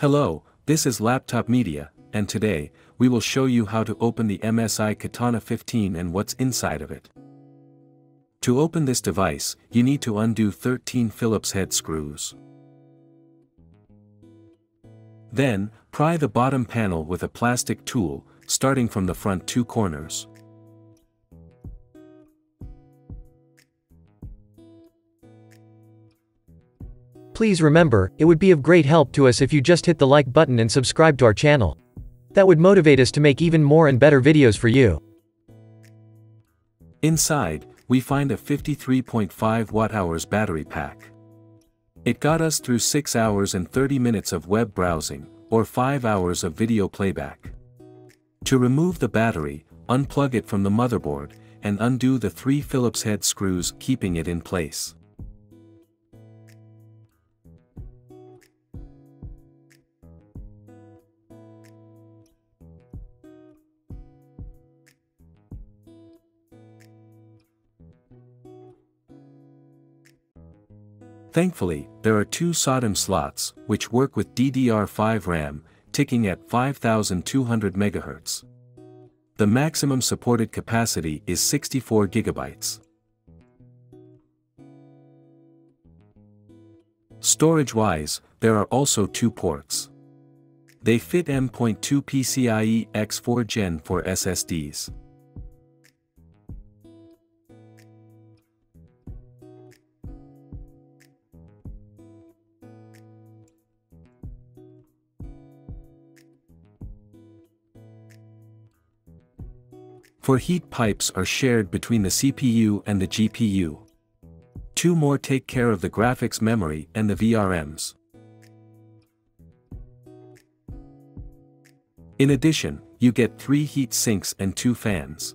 Hello, this is Laptop Media, and today, we will show you how to open the MSI Katana 15 and what's inside of it. To open this device, you need to undo 13 Phillips head screws. Then, pry the bottom panel with a plastic tool, starting from the front two corners. Please remember, it would be of great help to us if you just hit the like button and subscribe to our channel. That would motivate us to make even more and better videos for you. Inside, we find a 53.5 watt-hours battery pack. It got us through 6 hours and 30 minutes of web browsing, or 5 hours of video playback. To remove the battery, unplug it from the motherboard, and undo the 3 Phillips head screws, keeping it in place. Thankfully, there are 2 SODIMM slots, which work with DDR5 RAM, ticking at 5200 MHz. The maximum supported capacity is 64 GB. Storage-wise, there are also 2 ports. They fit M.2 PCIe X4 Gen 4 SSDs. For heat pipes are shared between the CPU and the GPU. 2 more take care of the graphics memory and the VRMs. In addition, you get 3 heat sinks and 2 fans.